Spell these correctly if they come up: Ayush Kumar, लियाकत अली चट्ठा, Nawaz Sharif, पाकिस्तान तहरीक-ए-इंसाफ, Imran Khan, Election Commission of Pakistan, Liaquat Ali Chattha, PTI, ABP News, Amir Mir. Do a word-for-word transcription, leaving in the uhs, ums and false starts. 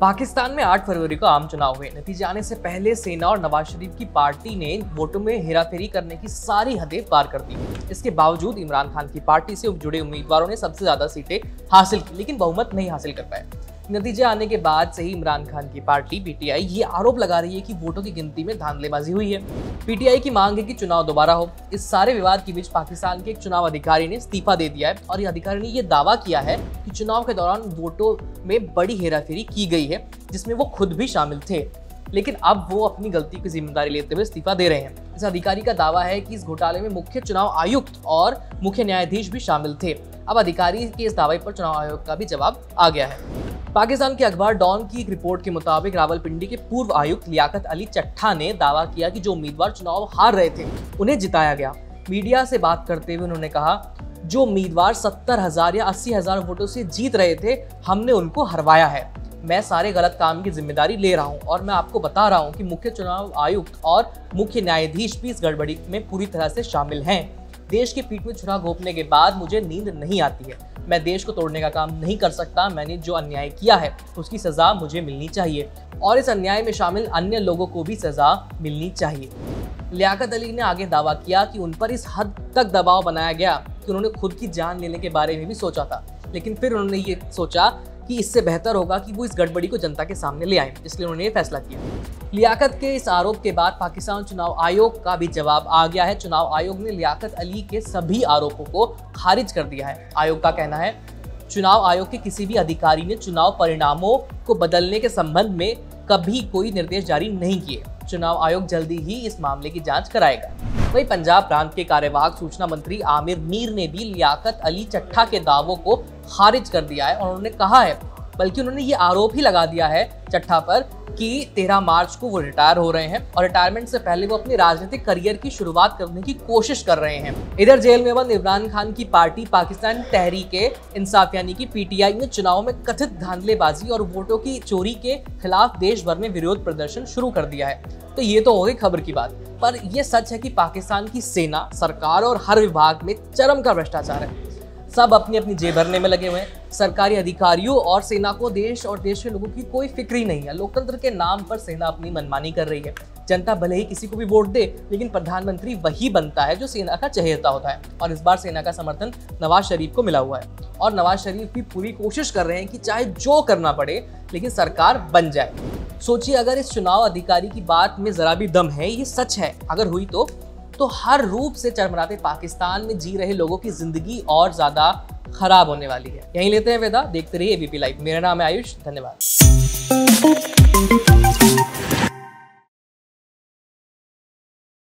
पाकिस्तान में आठ फरवरी को आम चुनाव हुए। नतीजे आने से पहले सेना और नवाज शरीफ की पार्टी ने वोटों में हेराफेरी करने की सारी हदें पार कर दी। इसके बावजूद इमरान खान की पार्टी से जुड़े उम्मीदवारों ने सबसे ज्यादा सीटें हासिल की, लेकिन बहुमत नहीं हासिल कर पाए। नतीजे आने के बाद से ही इमरान खान की पार्टी पीटीआई ये आरोप लगा रही है कि वोटों की गिनती में धांधलेबाजी हुई है। पीटीआई की मांग है कि चुनाव दोबारा हो। इस सारे विवाद के बीच पाकिस्तान के एक चुनाव अधिकारी ने इस्तीफा दे दिया है और ये अधिकारी ने ये दावा किया है कि चुनाव के दौरान वोटों में बड़ी हेराफेरी की गई है, जिसमें वो खुद भी शामिल थे, लेकिन अब वो अपनी गलती की जिम्मेदारी लेते हुए इस्तीफा दे रहे हैं। इस अधिकारी का दावा है कि इस घोटाले में मुख्य चुनाव आयुक्त और मुख्य न्यायाधीश भी शामिल थे। अब अधिकारी के इस दावे पर चुनाव आयोग का भी जवाब आ गया है। पाकिस्तान के अखबार डॉन की एक रिपोर्ट के मुताबिक रावलपिंडी के पूर्व आयुक्त लियाकत अली चट्ठा ने दावा किया कि जो उम्मीदवार चुनाव हार रहे थे उन्हें जिताया गया। मीडिया से बात करते हुए उन्होंने कहा, जो उम्मीदवार सत्तर हजार या अस्सी हजार वोटों से जीत रहे थे हमने उनको हरवाया है। मैं सारे गलत काम की जिम्मेदारी ले रहा हूँ और मैं आपको बता रहा हूँ कि मुख्य चुनाव आयुक्त और मुख्य न्यायाधीश भी इस गड़बड़ी में पूरी तरह से शामिल हैं। देश की पीठ में छुरा घोंपने के बाद मुझे नींद नहीं आती है। मैं देश को तोड़ने का काम नहीं कर सकता। मैंने जो अन्याय किया है उसकी सज़ा मुझे मिलनी चाहिए और इस अन्याय में शामिल अन्य लोगों को भी सज़ा मिलनी चाहिए। लियाकत अली ने आगे दावा किया कि उन पर इस हद तक दबाव बनाया गया कि उन्होंने खुद की जान लेने के बारे में भी सोचा था, लेकिन फिर उन्होंने ये सोचा कि इससे बेहतर होगा कि वो इस गड़बड़ी को जनता के सामने ले आए, इसलिए उन्होंने ये फैसला किया। लियाकत के इस आरोप के बाद पाकिस्तान चुनाव आयोग का भी जवाब आ गया है। चुनाव आयोग ने लियाकत अली के सभी आरोपों को खारिज कर दिया है। आयोग का कहना है, चुनाव आयोग के किसी भी अधिकारी ने चुनाव परिणामों को बदलने के संबंध में कभी कोई निर्देश जारी नहीं किए। चुनाव आयोग जल्दी ही इस मामले की जांच कराएगा। वहीं पंजाब प्रांत के कार्यवाहक सूचना मंत्री आमिर मीर ने भी लियाकत अली चट्ठा के दावों को खारिज कर दिया है और उन्होंने कहा है, बल्कि उन्होंने ये आरोप ही लगा दिया है चट्ठा पर कि तेरह मार्च को वो रिटायर हो रहे हैं और रिटायरमेंट से पहले वो अपने राजनीतिक करियर की शुरुआत करने की कोशिश कर रहे हैं। इधर जेल में बंद इमरान खान की पार्टी पाकिस्तान तहरीक-ए-इंसाफ यानी कि पीटीआई ने चुनाव में कथित धांधलेबाजी और वोटों की चोरी के खिलाफ देश भर में विरोध प्रदर्शन शुरू कर दिया है। तो ये तो हो गई खबर की बात, पर यह सच है कि पाकिस्तान की सेना, सरकार और हर विभाग में चरम का भ्रष्टाचार है। सब अपनी अपनी जेब भरने में लगे हुए हैं। सरकारी अधिकारियों और सेना को देश और देश के लोगों की कोई फिक्री नहीं है। लोकतंत्र के नाम पर सेना अपनी मनमानी कर रही है। जनता भले ही किसी को भी वोट दे, लेकिन प्रधानमंत्री वही बनता है जो सेना का चहेता होता है। और इस बार सेना का समर्थन नवाज शरीफ को मिला हुआ है और नवाज शरीफ भी पूरी कोशिश कर रहे हैं कि चाहे जो करना पड़े लेकिन सरकार बन जाए। सोचिए, अगर इस चुनाव अधिकारी की बात में जरा भी दम है, ये सच है अगर हुई तो तो हर रूप से चरमराते पाकिस्तान में जी रहे लोगों की जिंदगी और ज्यादा खराब होने वाली है। यहीं लेते हैं विदा। देखते रहिए एबीपी लाइव। मेरा नाम है आयुष। धन्यवाद।